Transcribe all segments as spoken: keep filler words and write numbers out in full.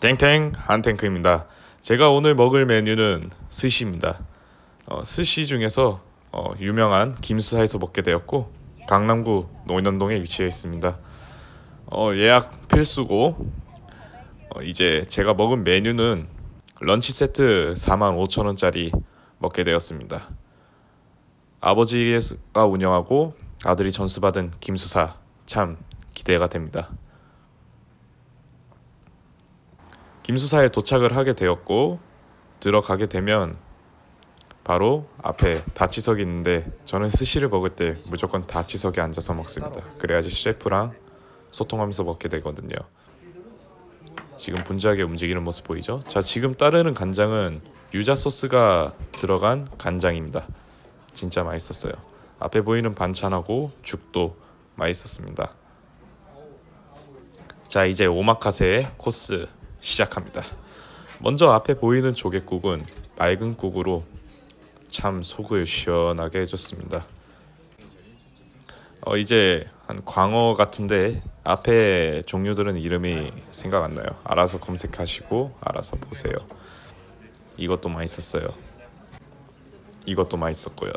땡땡 한탱크입니다. 제가 오늘 먹을 메뉴는 스시입니다. 어, 스시 중에서 어, 유명한 김수사에서 먹게 되었고 강남구 논현동에 위치해 있습니다. 어, 예약 필수고 어, 이제 제가 먹은 메뉴는 런치 세트 사만 오천 원짜리 먹게 되었습니다. 아버지가 운영하고 아들이 전수받은 김수사, 참 기대가 됩니다. 김수사에 도착을 하게 되었고 들어가게 되면 바로 앞에 다치석이 있는데 저는 스시를 먹을 때 무조건 다치석에 앉아서 먹습니다. 그래야지 셰프랑 소통하면서 먹게 되거든요. 지금 분주하게 움직이는 모습 보이죠? 자, 지금 따르는 간장은 유자 소스가 들어간 간장입니다. 진짜 맛있었어요. 앞에 보이는 반찬하고 죽도 맛있었습니다. 자, 이제 오마카세 코스 시작합니다. 먼저 앞에 보이는 조개국은 맑은 국으로 참 속을 시원하게 해줬습니다. 어, 이제 한 광어 같은데 앞에 종류들은 이름이 생각 안 나요. 알아서 검색하시고 알아서 보세요. 이것도 맛있었어요. 이것도 맛있었고요.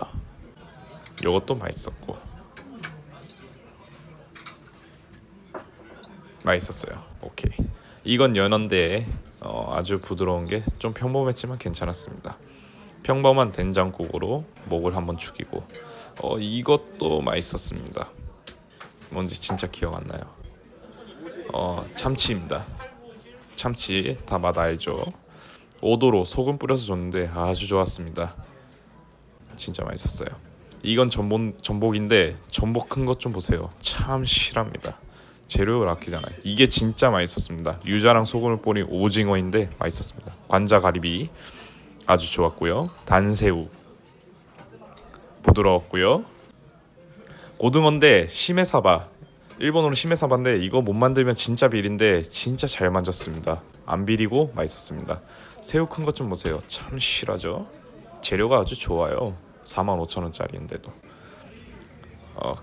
이것도 맛있었고 맛있었어요. 오케이. 이건 연어인데 어, 아주 부드러운 게 좀 평범했지만 괜찮았습니다. 평범한 된장국으로 목을 한번 죽이고 어, 이것도 맛있었습니다. 뭔지 진짜 기억 안 나요. 어, 참치입니다. 참치 다 맛 알죠? 오도로 소금 뿌려서 줬는데 아주 좋았습니다. 진짜 맛있었어요. 이건 전복, 전복인데 전복 큰 것 좀 보세요. 참 실합니다. 재료를 아끼잖아요. 이게 진짜 맛있었습니다. 유자랑 소금을 뿌린 오징어인데 맛있었습니다. 관자가리비 아주 좋았고요. 단새우 부드러웠고요. 고등어인데 시메사바, 일본어로 시메사바인데 이거 못 만들면 진짜 비린데 진짜 잘 만졌습니다. 안 비리고 맛있었습니다. 새우 큰 것 좀 보세요. 참 실하죠? 재료가 아주 좋아요. 사만 오천 원짜리인데도 어,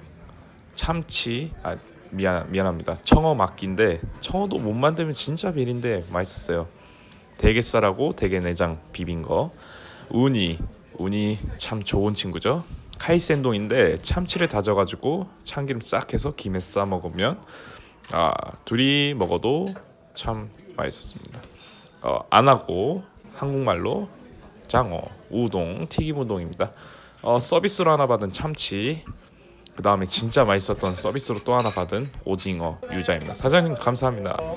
참치, 아, 미안, 미안합니다. 청어 막기인데 청어도 못 만들면 진짜 비린데 맛있었어요. 대게살하고 대게내장 비빈 거. 우니, 우니 참 좋은 친구죠. 카이센동인데 참치를 다져가지고 참기름 싹 해서 김에 싸 먹으면 아, 둘이 먹어도 참 맛있었습니다. 어, 아나고, 한국말로 장어, 우동, 튀김 우동입니다. 어, 서비스로 하나 받은 참치, 그 다음에 진짜 맛있었던 서비스로 또 하나 받은 오징어, 유자입니다. 사장님 감사합니다.